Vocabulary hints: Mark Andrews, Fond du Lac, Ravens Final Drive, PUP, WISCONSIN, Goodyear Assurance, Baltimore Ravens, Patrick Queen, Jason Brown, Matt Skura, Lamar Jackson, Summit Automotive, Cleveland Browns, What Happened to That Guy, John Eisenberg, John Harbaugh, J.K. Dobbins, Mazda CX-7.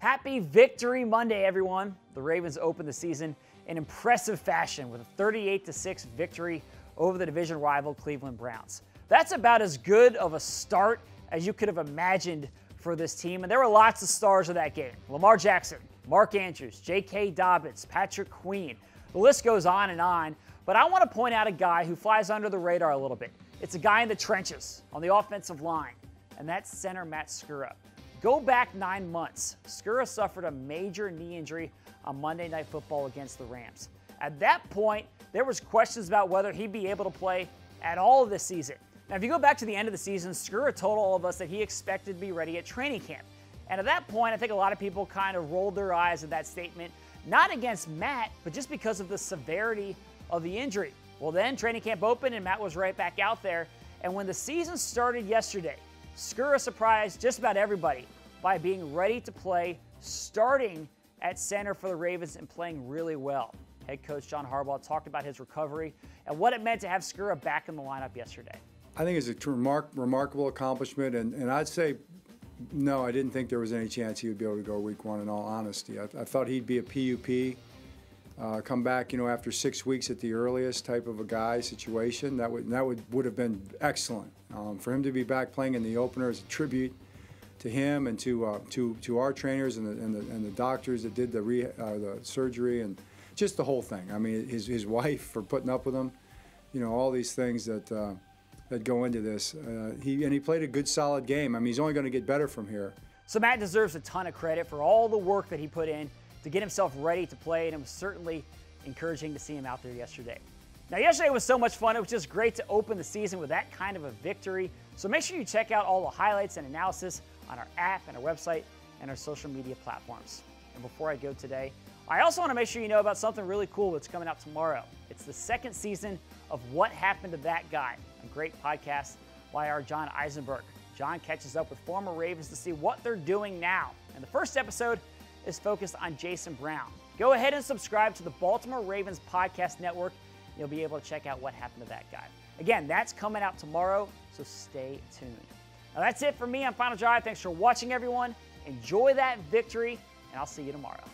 Happy Victory Monday, everyone. The Ravens opened the season in impressive fashion with a 38-6 victory over the division rival Cleveland Browns. That's about as good of a start as you could have imagined for this team, and there were lots of stars in that game. Lamar Jackson, Mark Andrews, J.K. Dobbins, Patrick Queen. The list goes on, but I want to point out a guy who flies under the radar a little bit. It's a guy in the trenches on the offensive line, and that's center Matt Skura. Go back 9 months. Skura suffered a major knee injury on Monday Night Football against the Rams. At that point, there was questions about whether he'd be able to play at all this season. Now, if you go back to the end of the season, Skura told all of us that he expected to be ready at training camp. And at that point, I think a lot of people kind of rolled their eyes at that statement, not against Matt, but just because of the severity of the injury. Well, then training camp opened and Matt was right back out there. And when the season started yesterday, Skura surprised just about everybody by being ready to play, starting at center for the Ravens and playing really well. Head coach John Harbaugh talked about his recovery and what it meant to have Skura back in the lineup yesterday. I think it's a remarkable accomplishment, and I'd say, no, I didn't think there was any chance he would be able to go week one in all honesty. I thought he'd be a PUP, come back, you know, after 6 weeks at the earliest type of a guy situation. That would have been excellent. For him to be back playing in the opener is a tribute to him and to our trainers and the doctors that did the surgery and just the whole thing. I mean, his wife for putting up with him, you know, all these things that that go into this. He played a good, solid game. I mean, he's only going to get better from here. So Matt deserves a ton of credit for all the work that he put in to get himself ready to play, and it was certainly encouraging to see him out there yesterday. Now, yesterday was so much fun. It was just great to open the season with that kind of a victory. So make sure you check out all the highlights and analysis on our app and our website and our social media platforms. And before I go today, I also want to make sure you know about something really cool that's coming out tomorrow. It's the second season of What Happened to That Guy, a great podcast by our John Eisenberg. John catches up with former Ravens to see what they're doing now. And the first episode is focused on Jason Brown. Go ahead and subscribe to the Baltimore Ravens Podcast Network. You'll be able to check out What Happened to That Guy. Again, that's coming out tomorrow, so stay tuned. Now, that's it for me on Final Drive. Thanks for watching, everyone. Enjoy that victory, and I'll see you tomorrow.